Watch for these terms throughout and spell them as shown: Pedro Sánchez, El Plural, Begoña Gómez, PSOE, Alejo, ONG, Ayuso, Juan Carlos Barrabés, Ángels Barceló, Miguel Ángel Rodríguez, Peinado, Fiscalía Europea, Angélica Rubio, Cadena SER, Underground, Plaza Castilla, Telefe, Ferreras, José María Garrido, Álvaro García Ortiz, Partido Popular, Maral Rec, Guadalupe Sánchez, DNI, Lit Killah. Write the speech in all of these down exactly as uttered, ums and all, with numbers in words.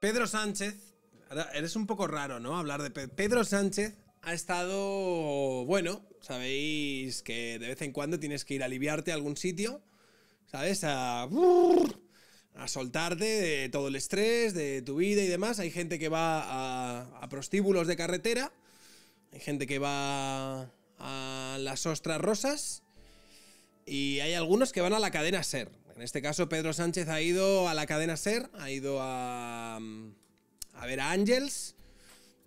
Pedro Sánchez, ahora eres un poco raro, ¿no? Hablar de Pedro. Pedro Sánchez ha estado, bueno, sabéis que de vez en cuando tienes que ir a aliviarte a algún sitio, ¿sabes? A, a soltarte de todo el estrés, de tu vida y demás. Hay gente que va a, a prostíbulos de carretera, hay gente que va a las ostras rosas y hay algunos que van a la cadena SER. En este caso Pedro Sánchez ha ido a la cadena SER, ha ido a, a ver a Ángels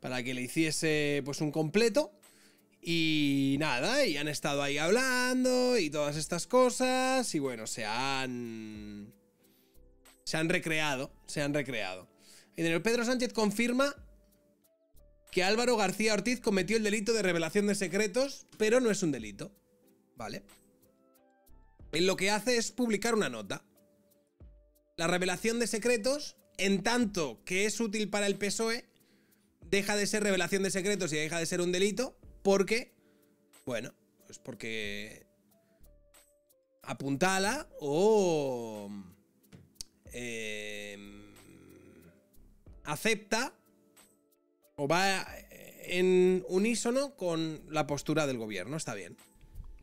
para que le hiciese pues un completo y nada, y han estado ahí hablando y todas estas cosas y bueno, se han se han recreado, se han recreado. Y el Pedro Sánchez confirma que Álvaro García Ortiz cometió el delito de revelación de secretos, pero no es un delito, ¿vale? Él lo que hace es publicar una nota. La revelación de secretos, en tanto que es útil para el P S O E, deja de ser revelación de secretos y deja de ser un delito, porque, bueno, pues porque apuntala o eh, acepta o va en unísono con la postura del gobierno, está bien.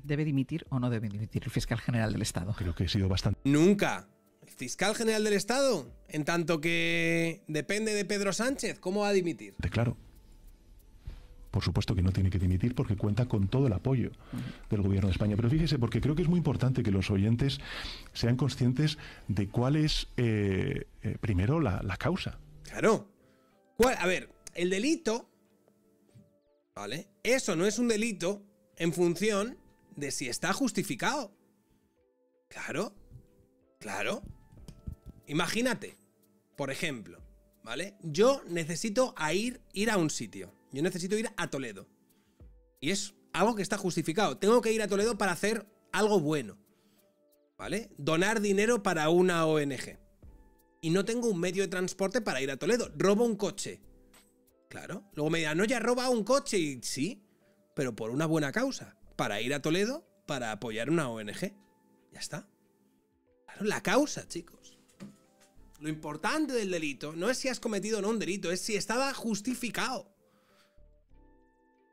¿Debe dimitir o no debe dimitir el fiscal general del Estado? Creo que he sido bastante... Nunca. El fiscal general del Estado, en tanto que depende de Pedro Sánchez, ¿cómo va a dimitir? Claro. Por supuesto que no tiene que dimitir porque cuenta con todo el apoyo del Gobierno de España. Pero fíjese, porque creo que es muy importante que los oyentes sean conscientes de cuál es, eh, eh, primero, la, la causa. Claro. ¿Cuál? A ver, el delito... ¿Vale? Eso no es un delito en función... de si está justificado. Claro, claro. Imagínate, por ejemplo, ¿vale? Yo necesito a ir, ir a un sitio. Yo necesito ir a Toledo. Y es algo que está justificado. Tengo que ir a Toledo para hacer algo bueno, ¿vale? Donar dinero para una O N G. Y no tengo un medio de transporte para ir a Toledo. Robo un coche. Claro. Luego me dirán, no, ya roba un coche. Y sí, pero por una buena causa. Para ir a Toledo, para apoyar una O N G. Ya está. Claro, la causa, chicos. Lo importante del delito no es si has cometido o no un delito, es si estaba justificado.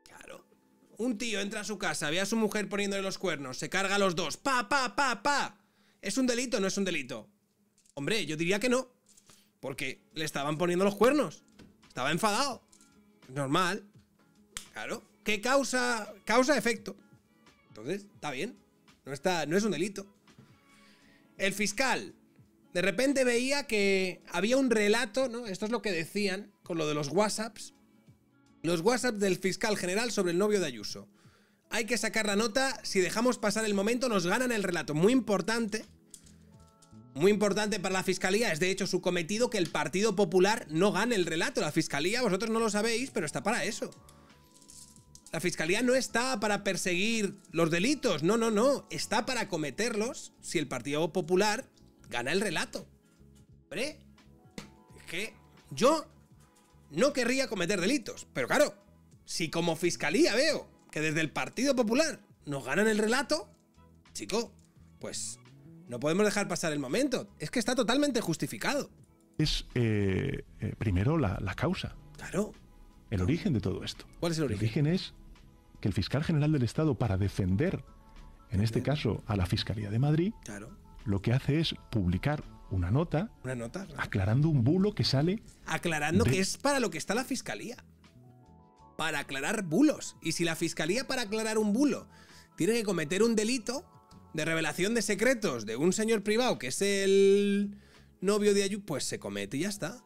Claro. Un tío entra a su casa, ve a su mujer poniéndole los cuernos, se carga a los dos. ¡Pa, pa, pa, pa! ¿Es un delito o no es un delito? Hombre, yo diría que no. Porque le estaban poniendo los cuernos. Estaba enfadado. Normal. Claro. ¿Qué causa? Causa efecto. Entonces, está bien. No, está, no es un delito. El fiscal de repente veía que había un relato, ¿no? Esto es lo que decían con lo de los WhatsApps. Los WhatsApps del fiscal general sobre el novio de Ayuso. Hay que sacar la nota. Si dejamos pasar el momento, nos ganan el relato. Muy importante. Muy importante para la fiscalía. Es de hecho su cometido que el Partido Popular no gane el relato. La fiscalía, vosotros no lo sabéis, pero está para eso. La fiscalía no está para perseguir los delitos, no, no, no. Está para cometerlos si el Partido Popular gana el relato. Hombre, es que yo no querría cometer delitos. Pero claro, si como fiscalía veo que desde el Partido Popular nos ganan el relato, chico, pues no podemos dejar pasar el momento. Es que está totalmente justificado. Es eh, eh, primero la, la causa. Claro. El origen de todo esto. ¿Cuál es el origen? El origen es que el fiscal general del Estado, para defender, en este caso, a la Fiscalía de Madrid, claro, lo que hace es publicar una nota, una nota claro, aclarando un bulo que sale... Aclarando de... que es para lo que está la Fiscalía. Para aclarar bulos. Y si la Fiscalía, para aclarar un bulo, tiene que cometer un delito de revelación de secretos de un señor privado que es el novio de Ayuso, pues se comete y ya está.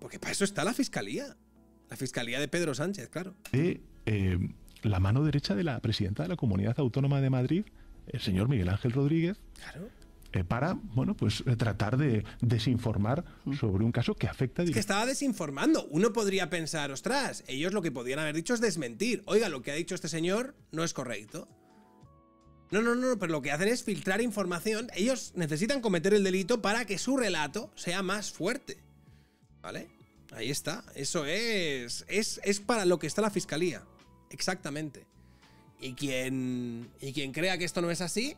Porque para eso está la Fiscalía. La Fiscalía de Pedro Sánchez, claro. De eh, la mano derecha de la presidenta de la Comunidad Autónoma de Madrid, el señor Miguel Ángel Rodríguez, claro, eh, para, bueno, pues tratar de desinformar sobre un caso que afecta... Es que estaba desinformando. Uno podría pensar, ostras, ellos lo que podían haber dicho es desmentir. Oiga, lo que ha dicho este señor no es correcto. No, no, no, pero lo que hacen es filtrar información. Ellos necesitan cometer el delito para que su relato sea más fuerte. ¿Vale? Ahí está, eso es, es. Es para lo que está la fiscalía. Exactamente. Y quien. Y quien crea que esto no es así.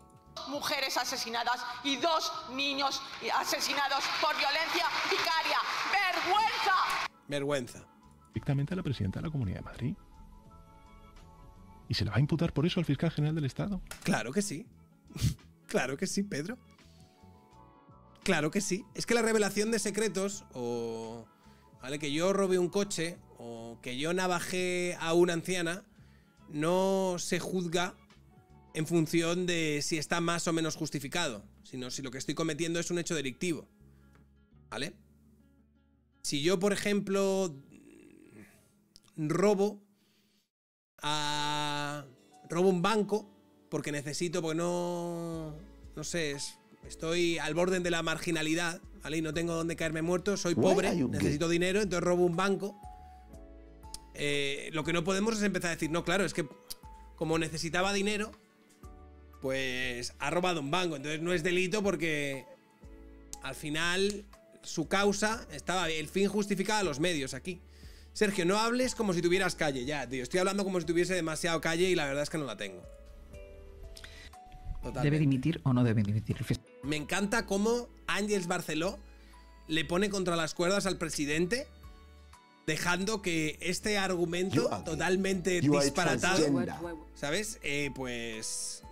Mujeres asesinadas y dos niños asesinados por violencia vicaria. ¡Vergüenza! Vergüenza. Directamente a la presidenta de la Comunidad de Madrid. ¿Y se la va a imputar por eso al fiscal general del Estado? Claro que sí. Claro que sí, Pedro. Claro que sí. Es que la revelación de secretos, o vale, que yo robé un coche, o que yo navajé a una anciana, no se juzga en función de si está más o menos justificado, sino si lo que estoy cometiendo es un hecho delictivo. ¿Vale? Si yo, por ejemplo, robo a... robo un banco porque necesito, porque no... no sé, es... estoy al borde de la marginalidad, ¿vale? Y no tengo dónde caerme muerto, soy pobre, necesito dinero, entonces robo un banco. Eh, lo que no podemos es empezar a decir, no, claro, es que como necesitaba dinero, pues ha robado un banco, entonces no es delito porque al final su causa estaba, el fin justificaba a los medios aquí. Sergio, no hables como si tuvieras calle, ya, tío, estoy hablando como si tuviese demasiado calle y la verdad es que no la tengo. Totalmente. ¿Debe dimitir o no debe dimitir? Me encanta cómo Ángels Barceló le pone contra las cuerdas al presidente, dejando que este argumento totalmente disparatado, ¿sabes? Eh, pues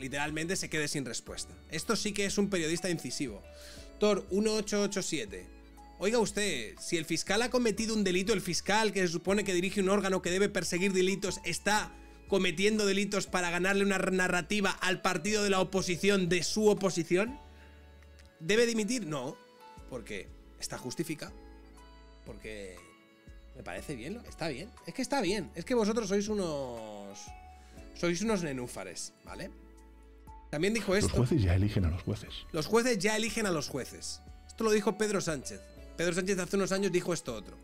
literalmente se quede sin respuesta. Esto sí que es un periodista incisivo. Tor uno ocho ocho siete. Oiga usted, si el fiscal ha cometido un delito, el fiscal que se supone que dirige un órgano que debe perseguir delitos está cometiendo delitos para ganarle una narrativa al partido de la oposición, de su oposición, ¿debe dimitir? No, porque está justificado, porque me parece bien, está bien, es que está bien, es que vosotros sois unos sois unos nenúfares, ¿vale? También dijo esto. Los jueces ya eligen a los jueces. Los jueces ya eligen a los jueces. Esto lo dijo Pedro Sánchez. Pedro Sánchez hace unos años dijo esto otro.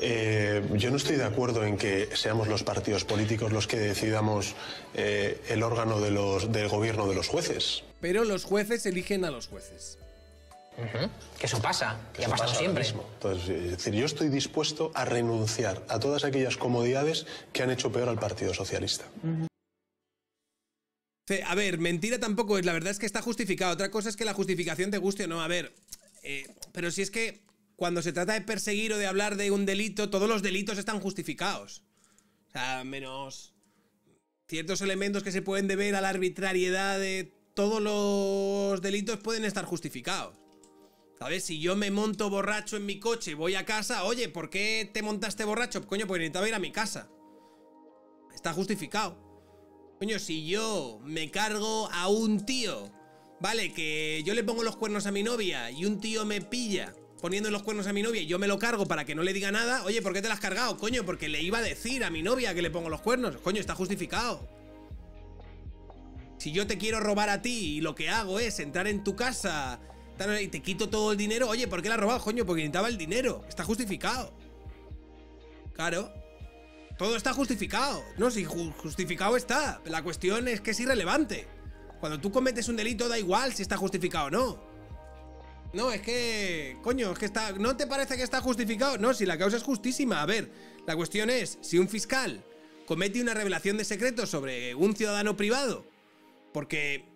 Eh, yo no estoy de acuerdo en que seamos los partidos políticos los que decidamos eh, el órgano de los, del gobierno de los jueces. Pero los jueces eligen a los jueces. Uh-huh. Que eso pasa, que ya ha pasado siempre. Entonces, es decir, yo estoy dispuesto a renunciar a todas aquellas comodidades que han hecho peor al Partido Socialista. Uh-huh. A ver, mentira tampoco es, la verdad es que está justificado. Otra cosa es que la justificación te guste o no. A ver, eh, pero si es que cuando se trata de perseguir o de hablar de un delito, todos los delitos están justificados. O sea, menos ciertos elementos que se pueden deber a la arbitrariedad de todos los delitos pueden estar justificados. ¿Sabes? Si yo me monto borracho en mi coche, voy a casa, oye, ¿por qué te montaste borracho? Coño, porque necesitaba ir a mi casa. Está justificado. Coño, si yo me cargo a un tío, ¿vale? Que yo le pongo los cuernos a mi novia y un tío me pilla poniendo los cuernos a mi novia y yo me lo cargo para que no le diga nada. Oye, ¿por qué te la has cargado? Coño, porque le iba a decir a mi novia que le pongo los cuernos. Coño, está justificado. Si yo te quiero robar a ti y lo que hago es entrar en tu casa y te quito todo el dinero, oye, ¿por qué la has robado? Coño, porque necesitaba el dinero. Está justificado. Claro. Todo está justificado. No, si justificado está. La cuestión es que es irrelevante. Cuando tú cometes un delito da igual si está justificado o no. No, es que... Coño, es que está... ¿No te parece que está justificado? No, si la causa es justísima. A ver, la cuestión es, si un fiscal comete una revelación de secretos sobre un ciudadano privado porque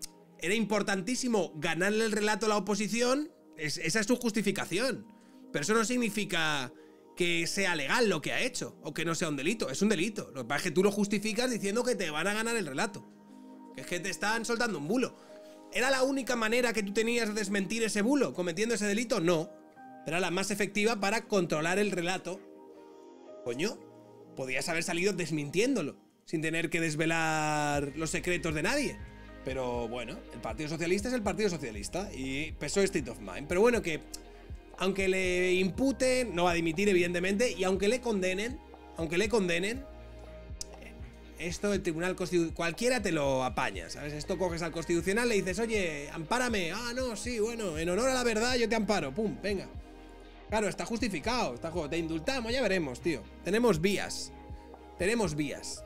era importantísimo ganarle el relato a la oposición, es, esa es su justificación. Pero eso no significa que sea legal lo que ha hecho o que no sea un delito. Es un delito. Lo que pasa es que tú lo justificas diciendo que te van a ganar el relato. Que es que te están soltando un bulo. ¿Era la única manera que tú tenías de desmentir ese bulo cometiendo ese delito? No. Era la más efectiva para controlar el relato. Coño, podías haber salido desmintiéndolo, sin tener que desvelar los secretos de nadie. Pero bueno, el Partido Socialista es el Partido Socialista y P S O E state of mind. Pero bueno, que aunque le imputen, no va a dimitir evidentemente, y aunque le condenen, aunque le condenen, esto el Tribunal Constitucional, cualquiera te lo apaña, ¿sabes? Esto coges al Constitucional, le dices, oye, ampárame. Ah, no, sí, bueno, en honor a la verdad yo te amparo. Pum, venga. Claro, está justificado, está juego. Te indultamos, ya veremos, tío. Tenemos vías. Tenemos vías.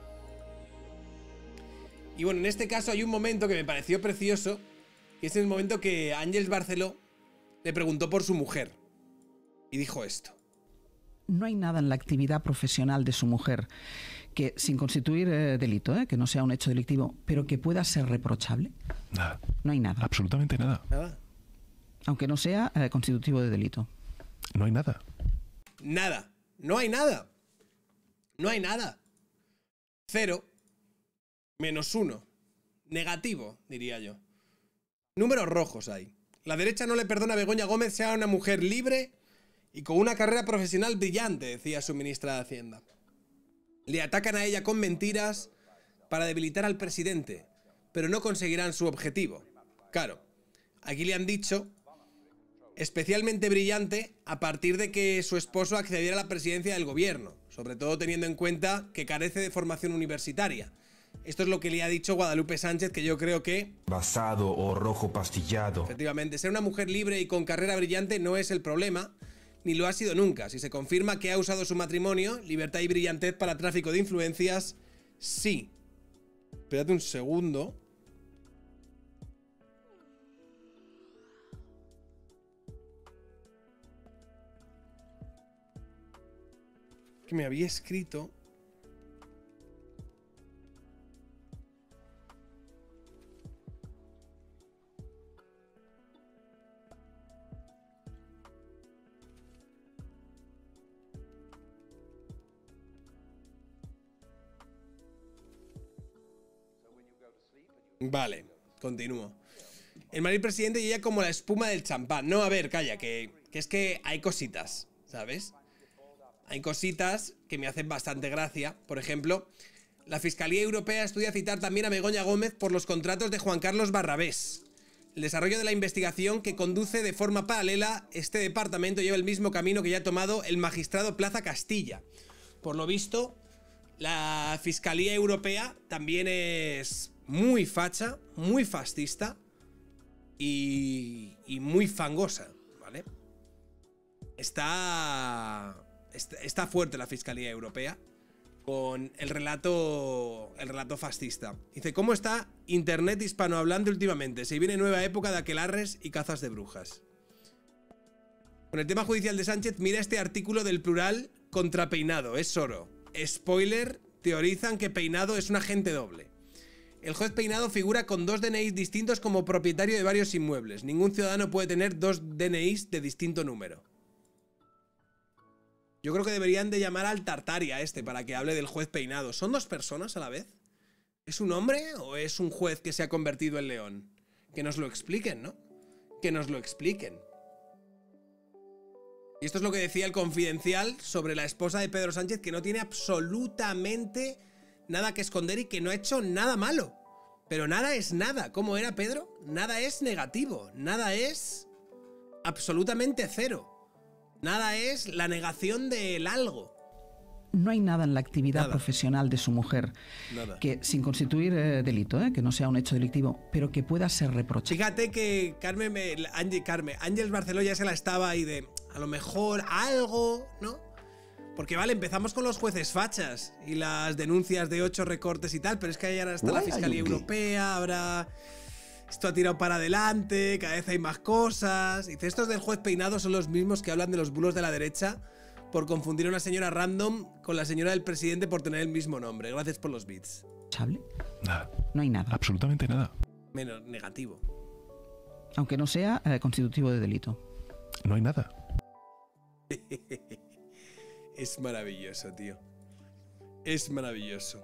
Y bueno, en este caso hay un momento que me pareció precioso, que es el momento que Ángels Barceló le preguntó por su mujer. Y dijo esto. No hay nada en la actividad profesional de su mujer que, sin constituir eh, delito, eh, que no sea un hecho delictivo, pero que pueda ser reprochable. Nada. No hay nada. Absolutamente nada. Nada. Aunque no sea eh, constitutivo de delito. No hay nada. Nada. No hay nada. No hay nada. Cero. Menos uno. Negativo, diría yo. Números rojos ahí. La derecha no le perdona a Begoña Gómez sea una mujer libre y con una carrera profesional brillante, decía su ministra de Hacienda. Le atacan a ella con mentiras para debilitar al presidente, pero no conseguirán su objetivo. Claro, aquí le han dicho especialmente brillante a partir de que su esposo accediera a la presidencia del gobierno, sobre todo teniendo en cuenta que carece de formación universitaria. Esto es lo que le ha dicho Guadalupe Sánchez, que yo creo que... basado o rojo pastillado. Efectivamente, ser una mujer libre y con carrera brillante no es el problema, ni lo ha sido nunca. Si se confirma que ha usado su matrimonio, libertad y brillantez para tráfico de influencias, sí. Espérate un segundo. Que me había escrito... Vale, continúo. El marido presidente y ella como la espuma del champán. No, a ver, calla, que, que es que hay cositas, ¿sabes? Hay cositas que me hacen bastante gracia. Por ejemplo, la Fiscalía Europea estudia citar también a Begoña Gómez por los contratos de Juan Carlos Barrabés. El desarrollo de la investigación que conduce de forma paralela este departamento lleva el mismo camino que ya ha tomado el magistrado Plaza Castilla. Por lo visto, la Fiscalía Europea también es... muy facha, muy fascista y, y muy fangosa, ¿vale? Está, está, está fuerte la Fiscalía Europea con el relato, el relato fascista. Dice, ¿cómo está Internet hispanohablante últimamente? Se viene nueva época de aquelarres y cazas de brujas. Con el tema judicial de Sánchez, mira este artículo del Plural contra Peinado, es oro. Spoiler, teorizan que Peinado es un agente doble. El juez Peinado figura con dos D N Is distintos como propietario de varios inmuebles. Ningún ciudadano puede tener dos D N Is de distinto número. Yo creo que deberían de llamar al Tartaria este para que hable del juez Peinado. ¿Son dos personas a la vez? ¿Es un hombre o es un juez que se ha convertido en león? Que nos lo expliquen, ¿no? Que nos lo expliquen. Y esto es lo que decía El Confidencial sobre la esposa de Pedro Sánchez, que no tiene absolutamente... nada que esconder y que no ha hecho nada malo. Pero nada es nada. ¿Cómo era, Pedro? Nada es negativo. Nada es absolutamente cero. Nada es la negación del algo. No hay nada en la actividad nada. profesional de su mujer nada. que, sin constituir eh, delito, eh, que no sea un hecho delictivo, pero que pueda ser reprochado. Fíjate que Carmen, me, Ange, Carmen, Ángels Barceló ya se la estaba ahí de a lo mejor algo, ¿no? Porque vale, empezamos con los jueces fachas y las denuncias de ocho recortes y tal, pero es que ahí ahora está la Fiscalía Europea, ahora esto ha tirado para adelante, cada vez hay más cosas. Y estos del juez Peinado son los mismos que hablan de los bulos de la derecha por confundir a una señora random con la señora del presidente por tener el mismo nombre. Gracias por los bits. ¿Chable? Nada. No hay nada. Absolutamente nada. Menos negativo. Aunque no sea eh, constitutivo de delito. No hay nada. Es maravilloso, tío. Es maravilloso.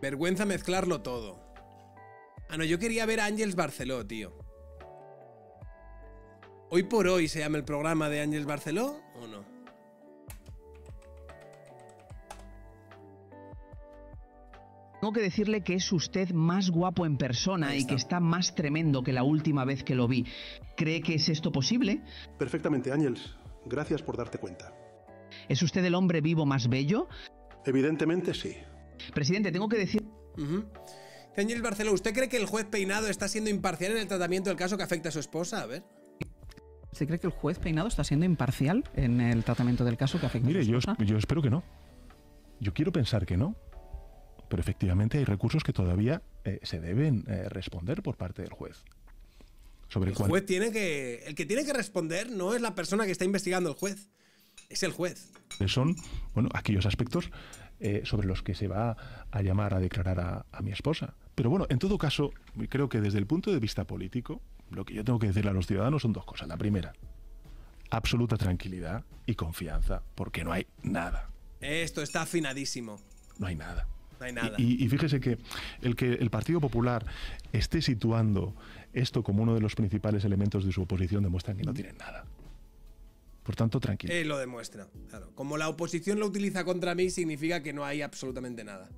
Vergüenza mezclarlo todo. Ah, no, yo quería ver a Ángels Barceló, tío. ¿Hoy por hoy se llama el programa de Ángels Barceló o no? Tengo que decirle que es usted más guapo en persona y que está más tremendo que la última vez que lo vi. ¿Cree que es esto posible? Perfectamente, Ángels. Gracias por darte cuenta. ¿Es usted el hombre vivo más bello? Evidentemente sí. Presidente, tengo que decir... Uh-huh. Ángels Barceló, ¿usted cree que el juez Peinado está siendo imparcial en el tratamiento del caso que afecta a su esposa? A ver... ¿Usted cree que el juez Peinado está siendo imparcial en el tratamiento del caso que afecta Mire, a su esposa? Mire, yo, yo espero que no. Yo quiero pensar que no. Pero efectivamente hay recursos que todavía eh, se deben eh, responder por parte del juez. Sobre el, el juez cual... tiene que... El que tiene que responder no es la persona que está investigando el juez. Es el juez. Son, bueno, aquellos aspectos eh, sobre los que se va a llamar a declarar a, a mi esposa. Pero bueno, en todo caso, creo que desde el punto de vista político, lo que yo tengo que decirle a los ciudadanos son dos cosas. La primera, absoluta tranquilidad y confianza, porque no hay nada. Esto está afinadísimo. No hay nada. No hay nada. Y, y, y fíjese que el que el Partido Popular esté situando esto como uno de los principales elementos de su oposición demuestra que no tienen nada. Por tanto, tranquilo. Eh, lo demuestra, claro. Como la oposición lo utiliza contra mí, significa que no hay absolutamente nada.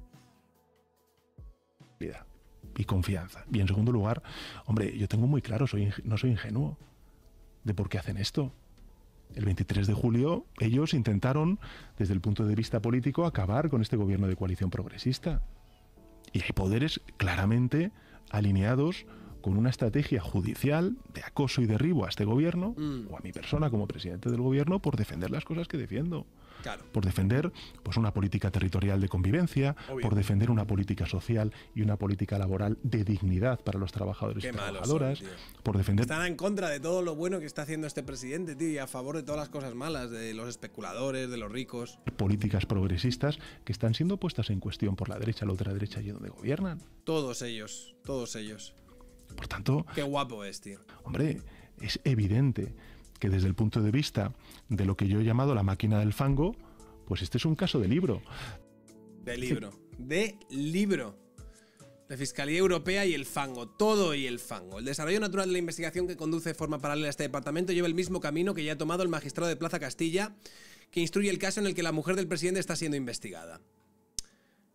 Y confianza. Y en segundo lugar, hombre, yo tengo muy claro, soy, no soy ingenuo, de por qué hacen esto. El veintitrés de julio ellos intentaron, desde el punto de vista político, acabar con este gobierno de coalición progresista. Y hay poderes claramente alineados con una estrategia judicial de acoso y derribo a este gobierno, mm. o a mi persona como presidente del gobierno, por defender las cosas que defiendo. Claro. Por defender pues, una política territorial de convivencia, obvio. Por defender una política social y una política laboral de dignidad para los trabajadores Qué y trabajadoras. Son, por defender... Están en contra de todo lo bueno que está haciendo este presidente, tío, y a favor de todas las cosas malas, de los especuladores, de los ricos. Políticas progresistas que están siendo puestas en cuestión por la derecha, la ultraderecha y donde gobiernan. Todos ellos, todos ellos. Por tanto, qué guapo es, tío. Hombre, es evidente que desde el punto de vista de lo que yo he llamado la máquina del fango, pues este es un caso de libro. De libro. De libro. La Fiscalía Europea y el fango. Todo y el fango. El desarrollo natural de la investigación que conduce de forma paralela a este departamento lleva el mismo camino que ya ha tomado el magistrado de Plaza Castilla, que instruye el caso en el que la mujer del presidente está siendo investigada.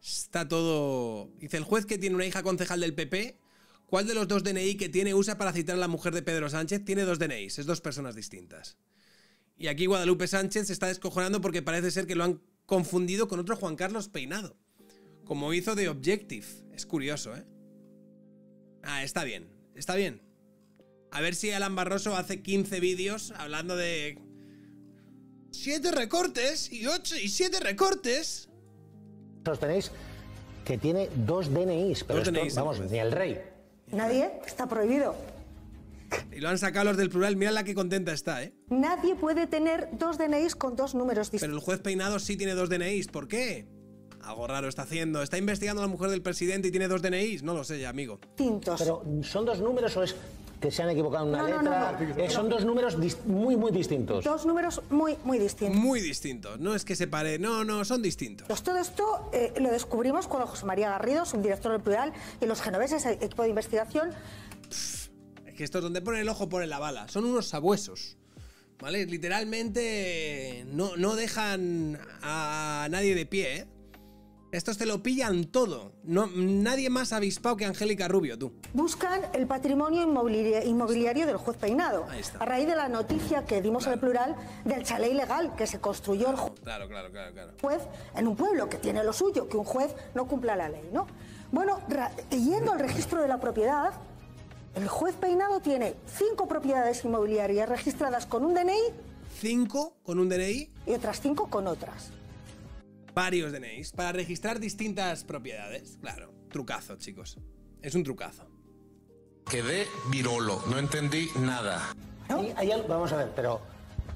Está todo... Dice, el juez que tiene una hija concejal del P P... ¿Cuál de los dos D N I que tiene usa para citar a la mujer de Pedro Sánchez? Tiene dos D N Is, es dos personas distintas. Y aquí Guadalupe Sánchez se está descojonando porque parece ser que lo han confundido con otro Juan Carlos Peinado. Como hizo de Objective. Es curioso, ¿eh? Ah, está bien, está bien. A ver si Alan Barroso hace quince vídeos hablando de... siete recortes y ocho y siete recortes. Los tenéis que tiene dos D N Is, pero dos esto, D N Is, vamos, ni el rey. Nadie, está prohibido. Y lo han sacado los del plural, mira la que contenta está, ¿eh? Nadie puede tener dos D N Is con dos números distintos. Pero el juez Peinado sí tiene dos D N Is, ¿por qué? Algo raro está haciendo, está investigando a la mujer del presidente y tiene dos D N Is, no lo sé ya, amigo. Tintos. Pero ¿son dos números o es que se han equivocado en una no, letra? No, no, no. Eh, son dos números muy, muy distintos. Dos números muy, muy distintos. Muy distintos, no es que se pare, no, no, son distintos. Pues todo esto eh, lo descubrimos cuando José María Garrido, subdirector del Plural, y los genoveses, el equipo de investigación... Pff, es que esto es donde pone el ojo, pone la bala, son unos sabuesos, ¿vale? Literalmente no, no dejan a nadie de pie, ¿eh? Estos te lo pillan todo. No, nadie más avispado que Angélica Rubio, tú. Buscan el patrimonio inmobiliario, inmobiliario del juez Peinado. Ahí está. A raíz de la noticia que dimos claro. en el plural del chalet ilegal que se construyó el juez. Claro, claro, claro, claro. Juez en un pueblo que tiene lo suyo, que un juez no cumpla la ley, ¿no? Bueno, yendo al registro de la propiedad, el juez Peinado tiene cinco propiedades inmobiliarias registradas con un D N I. ¿Cinco con un D N I? Y otras cinco con otras. Varios D N Is para registrar distintas propiedades. Claro, trucazo, chicos. Es un trucazo. Quedé virolo, no entendí nada. ¿No? ¿Hay, hay algo? Vamos a ver, pero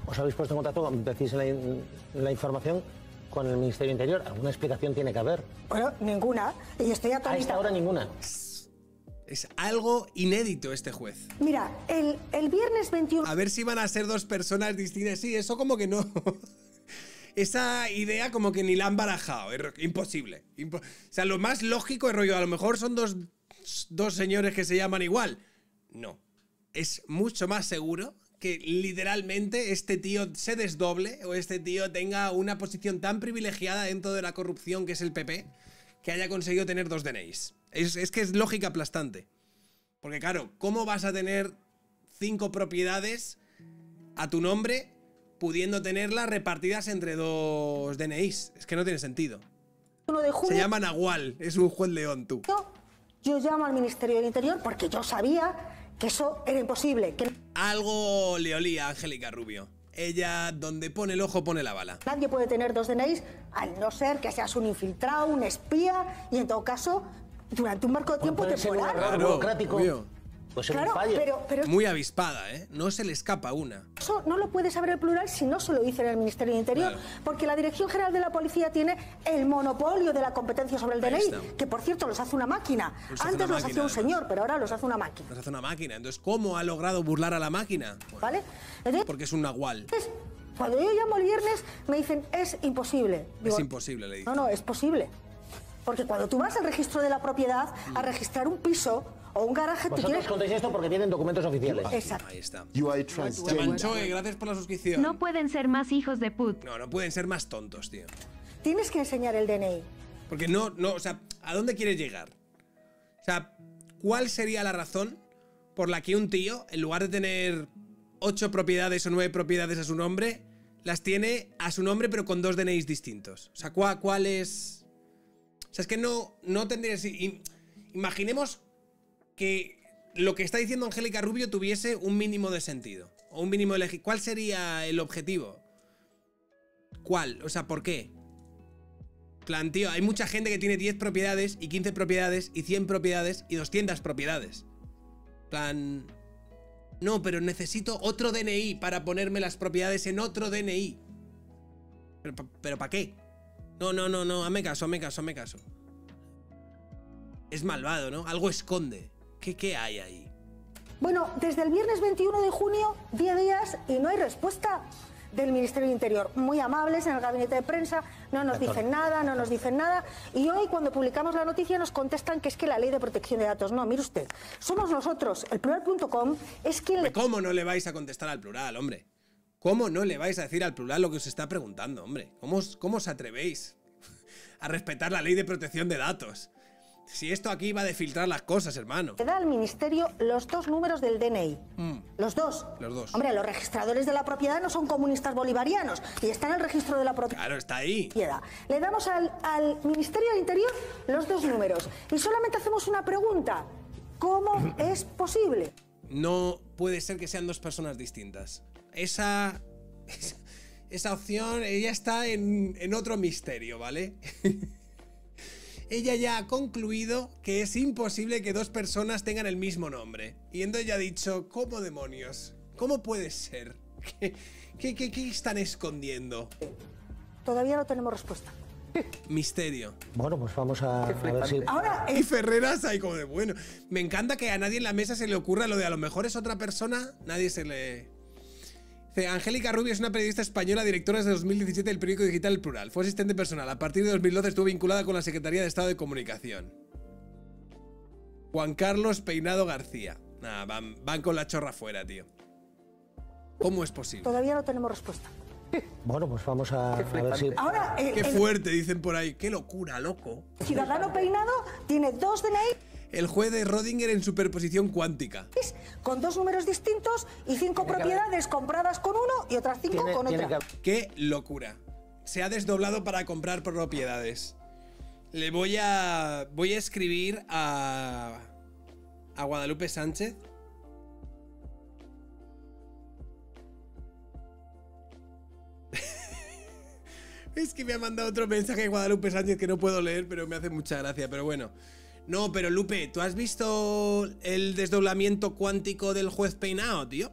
¿os habéis puesto en contacto, decís la, in, la información, con el Ministerio Interior? ¿Alguna explicación tiene que haber? Bueno, ninguna. Y estoy atónita. A esta hora ninguna. Es algo inédito este juez. Mira, el, el viernes veintiuno... A ver si van a ser dos personas distintas. Sí, eso como que no... Esa idea como que ni la han barajado. Es imposible. Impo o sea, lo más lógico es rollo. A lo mejor son dos, dos señores que se llaman igual. No. Es mucho más seguro que literalmente este tío se desdoble o este tío tenga una posición tan privilegiada dentro de la corrupción que es el P P que haya conseguido tener dos D N Is. Es, es que es lógica aplastante. Porque claro, ¿cómo vas a tener cinco propiedades a tu nombre pudiendo tenerlas repartidas entre dos D N Is? Es que no tiene sentido. uno de junio, se llama Nahual, es un juez león, tú. Yo, yo llamo al Ministerio del Interior porque yo sabía que eso era imposible. Que... Algo le olía a Angélica Rubio. Ella, donde pone el ojo, pone la bala. Nadie puede tener dos D N Is, al no ser que seas un infiltrado, un espía, y en todo caso, durante un marco de tiempo temporal. Claro, burocrático. Obvio. Pues claro, pero, pero... Muy avispada, ¿eh? No se le escapa una. Eso no lo puede saber El Plural si no se lo dice en el Ministerio de Interior, claro. Porque la Dirección General de la Policía tiene el monopolio de la competencia sobre el D N I, que por cierto los hace una máquina. Los Antes una los hacía un señor, pero ahora los hace una máquina. Los hace una máquina. Entonces, ¿cómo ha logrado burlar a la máquina? Bueno, ¿vale? Entonces, porque es un nahual. Es... Cuando yo llamo el viernes, me dicen, es imposible. Digo, es imposible, le digo. No, no, es posible. Porque cuando tú vas al registro de la propiedad a registrar un piso o un garaje... Vosotros tú quieres... contéis esto porque tienen documentos oficiales. Exacto. Ahí está. Te manchoe, gracias por la suscripción. No pueden ser más hijos de put. No, no pueden ser más tontos, tío. Tienes que enseñar el D N I. Porque no, no, o sea, ¿a dónde quieres llegar? O sea, ¿cuál sería la razón por la que un tío, en lugar de tener ocho propiedades o nueve propiedades a su nombre... Las tiene a su nombre, pero con dos D N Is distintos. O sea, ¿cuál, cuál es...? O sea, es que no, no tendría... Si, imaginemos que lo que está diciendo Angélica Rubio tuviese un mínimo de sentido. O un mínimo de... ¿Cuál sería el objetivo? ¿Cuál? O sea, ¿por qué? Plan, tío, hay mucha gente que tiene diez propiedades, y quince propiedades, y cien propiedades, y doscientas propiedades. Plan... No, pero necesito otro D N I para ponerme las propiedades en otro D N I. ¿Pero, pero para qué? No, no, no, no, hazme caso, hazme caso, hazme caso. Es malvado, ¿no? Algo esconde. ¿Qué, qué hay ahí? Bueno, desde el viernes veintiuno de junio, diez días y no hay respuesta del Ministerio del Interior. Muy amables en el gabinete de prensa, no nos dicen nada, no nos dicen nada. Y hoy, cuando publicamos la noticia, nos contestan que es que la ley de protección de datos... No, mire usted, somos nosotros, el plural punto com es quien... Le... ¿Cómo no le vais a contestar al Plural, hombre? ¿Cómo no le vais a decir al Plural lo que os está preguntando, hombre? ¿Cómo os, cómo os atrevéis a respetar la ley de protección de datos? Si esto aquí va de filtrar las cosas, hermano. Te da al ministerio los dos números del D N I. Mm. Los dos. Los dos. Hombre, los registradores de la propiedad no son comunistas bolivarianos. Y está en el registro de la propiedad. Claro, está ahí. Le damos al, al Ministerio del Interior los dos números. Y solamente hacemos una pregunta. ¿Cómo es posible? No puede ser que sean dos personas distintas. Esa... Esa, esa opción, ella está en, en otro misterio, ¿vale? Ella ya ha concluido que es imposible que dos personas tengan el mismo nombre. Y entonces ya ha dicho, ¿cómo demonios? ¿Cómo puede ser? ¿Qué, qué, qué, qué están escondiendo? Todavía no tenemos respuesta. Misterio. Bueno, pues vamos a, a ver si... Ahora, eh... Y Ferreras ahí como de bueno. Me encanta que a nadie en la mesa se le ocurra lo de a lo mejor es otra persona. Nadie se le... Angélica Rubio es una periodista española, directora desde dos mil diecisiete del periódico digital El Plural. Fue asistente personal. A partir de dos mil doce estuvo vinculada con la Secretaría de Estado de Comunicación. Juan Carlos Peinado García. Nah, van, van con la chorra fuera, tío. ¿Cómo es posible? Todavía no tenemos respuesta. Bueno, pues vamos a, a ver si... Ahora, eh, ¡qué fuerte! Dicen por ahí. ¡Qué locura, loco! Ciudadano Peinado tiene dos D N I... El juez de Schrödinger en superposición cuántica. Con dos números distintos y cinco propiedades compradas con uno y otras cinco tiene, con otra. ¡Qué locura! Se ha desdoblado para comprar propiedades. Le voy a... Voy a escribir a... A Guadalupe Sánchez. Es que me ha mandado otro mensaje de Guadalupe Sánchez que no puedo leer, pero me hace mucha gracia, pero bueno... No, pero Lupe, ¿tú has visto el desdoblamiento cuántico del juez Peinado, tío?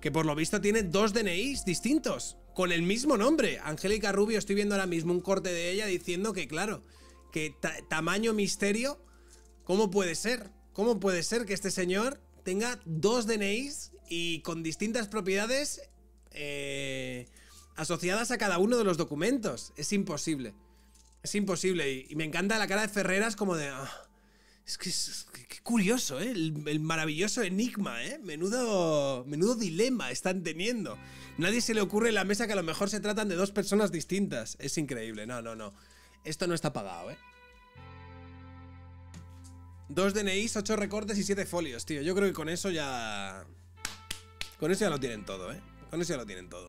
Que por lo visto tiene dos D N Is distintos, con el mismo nombre. Angélica Rubio, estoy viendo ahora mismo un corte de ella diciendo que, claro, que ta tamaño misterio, ¿cómo puede ser? ¿Cómo puede ser que este señor tenga dos D N Is y con distintas propiedades eh, asociadas a cada uno de los documentos? Es imposible. Es imposible. Y, y me encanta la cara de Ferreras como de... Oh, Es que es, es que curioso, ¿eh? El, el maravilloso enigma, ¿eh? Menudo, menudo dilema están teniendo. Nadie se le ocurre en la mesa que a lo mejor se tratan de dos personas distintas. Es increíble. No, no, no. Esto no está pagado, ¿eh? Dos D N Is, ocho recortes y siete folios, tío. Yo creo que con eso ya... Con eso ya lo tienen todo, ¿eh? Con eso ya lo tienen todo.